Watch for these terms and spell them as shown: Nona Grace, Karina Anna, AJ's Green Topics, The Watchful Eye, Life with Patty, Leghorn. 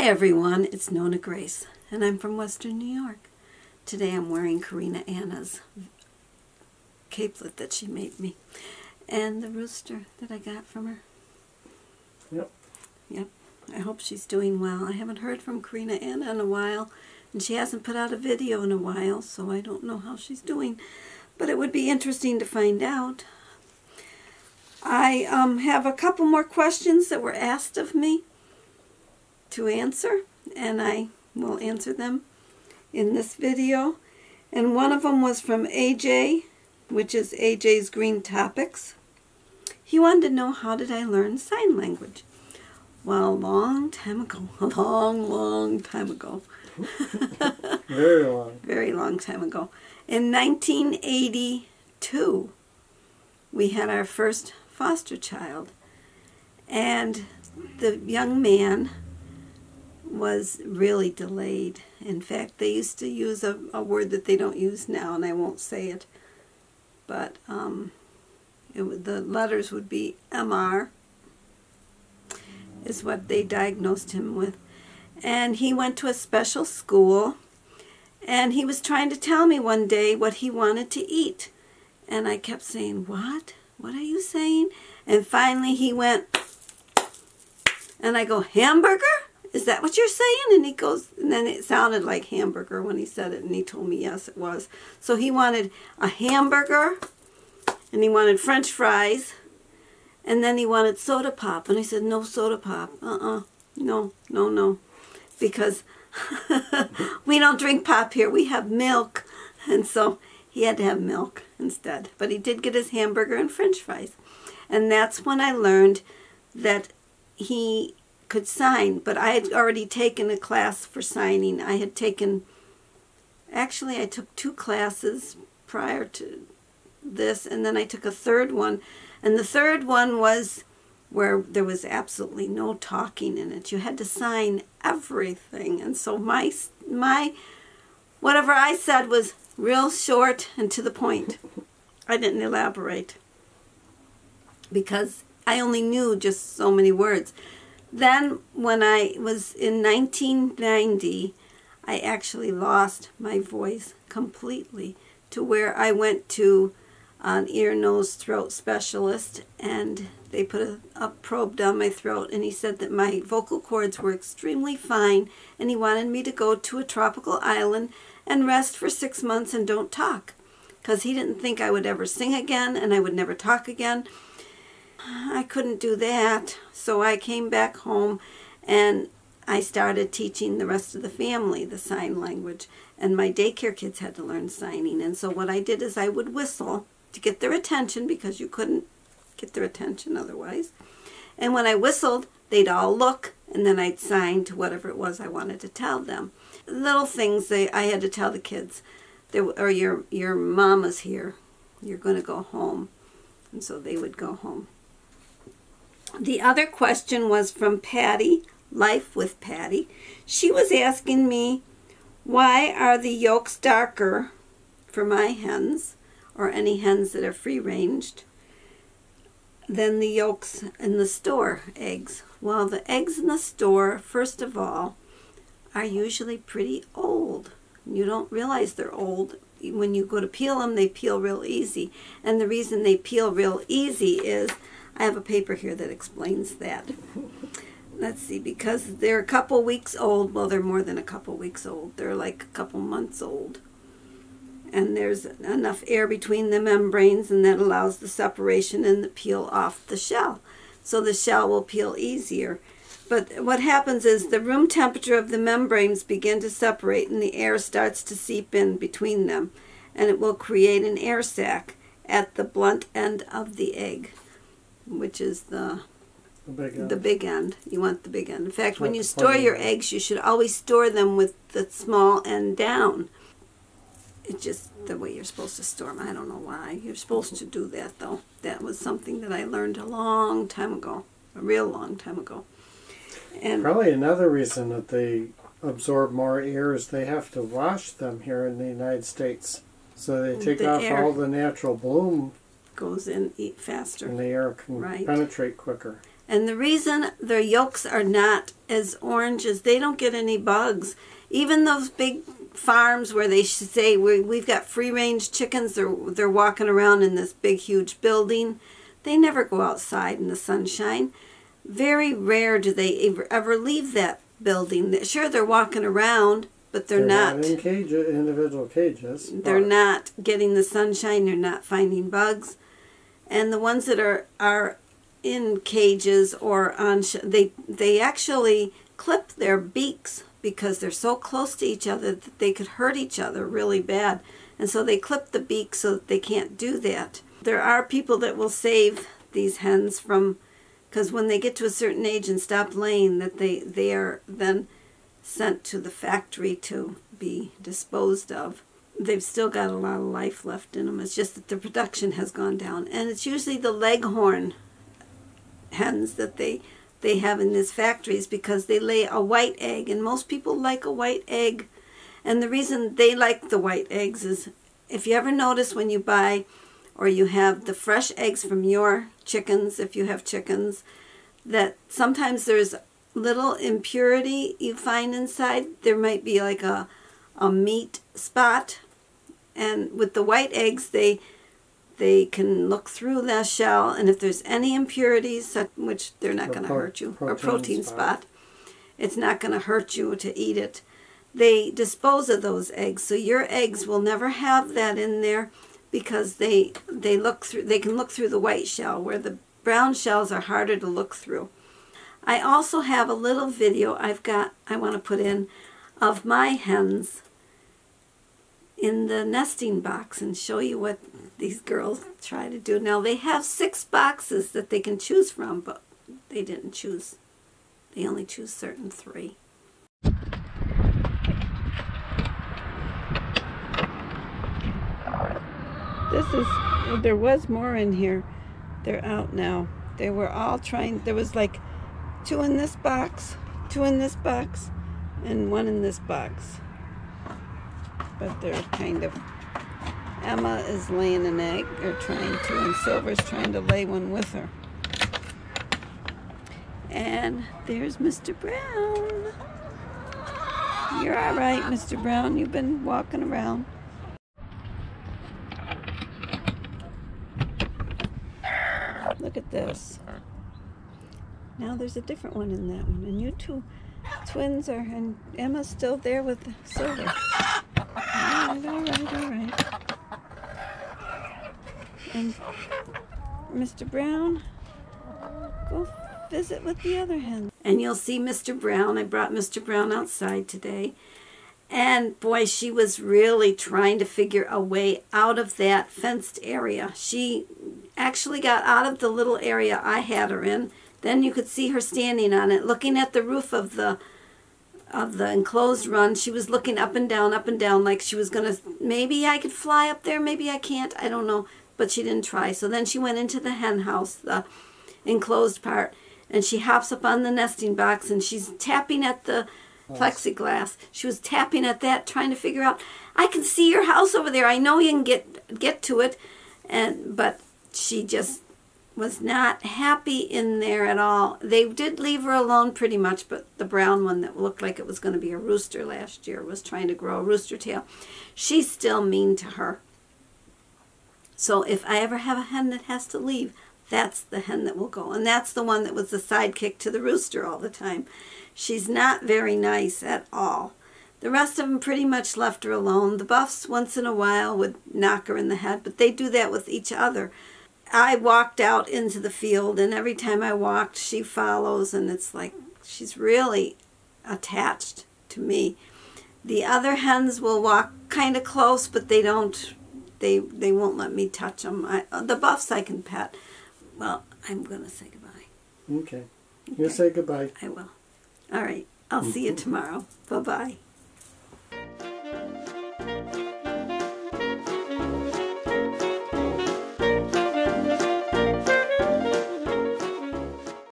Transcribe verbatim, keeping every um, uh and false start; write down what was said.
Hi everyone, it's Nona Grace and I'm from Western New York. Today I'm wearing Karina Anna's capelet that she made me and the rooster that I got from her. Yep. Yep. I hope she's doing well. I haven't heard from Karina Anna in a while and she hasn't put out a video in a while, so I don't know how she's doing, but it would be interesting to find out. I um, have a couple more questions that were asked of me to answer, and I will answer them in this video. And one of them was from A J, which is A J's Green Topics. He wanted to know, how did I learn sign language? Well, a long time ago. A long, long time ago. Very long. Very long time ago. In nineteen eighty-two, we had our first foster child, and the young man was really delayed. In fact, they used to use a, a word that they don't use now, and I won't say it, but um, it would, the letters would be M R, is what they diagnosed him with. And he went to a special school, and he was trying to tell me one day what he wanted to eat. And I kept saying, what? What are you saying? And finally he went, and I go, hamburger? Is that what you're saying? And he goes, and then it sounded like hamburger when he said it, and he told me yes, it was. So he wanted a hamburger, and he wanted French fries, and then he wanted soda pop. And I said, no soda pop. Uh-uh. No, no, no. Because we don't drink pop here. We have milk. And so he had to have milk instead. But he did get his hamburger and French fries. And that's when I learned that he could sign, but I had already taken a class for signing. I had taken, actually I took two classes prior to this, and then I took a third one, and the third one was where there was absolutely no talking in it. You had to sign everything, and so my, my whatever I said was real short and to the point. I didn't elaborate, because I only knew just so many words. Then, when I was in nineteen ninety, I actually lost my voice completely, to where I went to an ear, nose, throat specialist, and they put a, a probe down my throat, and he said that my vocal cords were extremely fine, and he wanted me to go to a tropical island and rest for six months and don't talk, because he didn't think I would ever sing again, and I would never talk again. I couldn't do that, so I came back home and I started teaching the rest of the family the sign language, and my daycare kids had to learn signing. And so what I did is I would whistle to get their attention, because you couldn't get their attention otherwise, and when I whistled they'd all look, and then I'd sign to whatever it was I wanted to tell them. Little things they, I had to tell the kids, there, or your, your mama's here, you're going to go home, and so they would go home. The other question was from Patty, Life with Patty. She was asking me, why are the yolks darker for my hens, or any hens that are free-ranged, than the yolks in the store eggs? Well, the eggs in the store, first of all, are usually pretty old. You don't realize they're old. When you go to peel them, they peel real easy. And the reason they peel real easy is, I have a paper here that explains that. Let's see, because they're a couple weeks old. Well, they're more than a couple weeks old. They're like a couple months old. And there's enough air between the membranes, and that allows the separation and the peel off the shell. So the shell will peel easier. But what happens is the room temperature of the membranes begin to separate, and the air starts to seep in between them. And it will create an air sac at the blunt end of the egg, which is the the big, the big end. You want the big end. In fact, when you store your eggs, you should always store them with the small end down. It's just the way you're supposed to store them. I don't know why you're supposed to do that, though. That was something that I learned a long time ago, a real long time ago. And probably another reason that they absorb more air is they have to wash them here in the United States. So they take off all the natural bloom. Goes in eat faster. And the air can right. penetrate quicker. And the reason their yolks are not as orange is they don't get any bugs. Even those big farms where they say we've got free-range chickens, they're, they're walking around in this big, huge building. They never go outside in the sunshine. Very rare do they ever, ever leave that building. Sure, they're walking around, but they're, they're not, not in cages, individual cages. They're but. not getting the sunshine. They're not finding bugs. And the ones that are are in cages or on, sh they they actually clip their beaks because they're so close to each other that they could hurt each other really bad. And so they clip the beak so that they can't do that. There are people that will save these hens from, because when they get to a certain age and stop laying, that they, they are then sent to the factory to be disposed of. They've still got a lot of life left in them. It's just that the production has gone down. And it's usually the leghorn hens that they, they have in these factories because they lay a white egg. And most people like a white egg. And the reason they like the white eggs is, if you ever notice when you buy or you have the fresh eggs from your chickens, if you have chickens, that sometimes there's little impurity you find inside. There might be like a, a meat spot. And with the white eggs, they they can look through that shell. And if there's any impurities, which they're not going to hurt you, protein or protein spot, spot it's not going to hurt you to eat it. They dispose of those eggs. So your eggs will never have that in there, because they they look through they can look through the white shell, where the brown shells are harder to look through. I also have a little video I've got I want to put in of my hens in the nesting box and show you what these girls try to do. Now they have six boxes that they can choose from, but they didn't choose. They only choose certain three. This is, there was more in here. They're out now. They were all trying, there was like two in this box, two in this box, and one in this box. But they're kind of, Emma is laying an egg, or trying to, and Silver's trying to lay one with her. And there's Mister Brown. You're all right, Mister Brown. You've been walking around. Look at this. Now there's a different one in that one. And you two twins are, and Emma's still there with Silver. Alright, alright, alright. And Mister Brown, go visit with the other hen. And you'll see Mister Brown. I brought Mister Brown outside today. And boy, she was really trying to figure a way out of that fenced area. She actually got out of the little area I had her in. Then you could see her standing on it, looking at the roof of the of the enclosed run. She was looking up and down, up and down, like she was gonna, maybe I could fly up there, maybe I can't, I don't know, but she didn't try. So then she went into the hen house, the enclosed part, and she hops up on the nesting box and she's tapping at the plexiglass. She was tapping at that, trying to figure out, I can see your house over there, I know you can get get to it. And but she just was not happy in there at all. They did leave her alone pretty much, but the brown one that looked like it was going to be a rooster last year was trying to grow a rooster tail. She's still mean to her. So if I ever have a hen that has to leave, that's the hen that will go. And that's the one that was the sidekick to the rooster all the time. She's not very nice at all. The rest of them pretty much left her alone. The buffs once in a while would knock her in the head, but they do that with each other. I walked out into the field, and every time I walked, she follows, and it's like she's really attached to me. The other hens will walk kind of close, but they don't, they, they won't let me touch them. I, the buffs I can pet. Well, I'm going to say goodbye. Okay. Okay. You'll say goodbye. I will. All right. I'll mm-hmm. see you tomorrow. Bye-bye.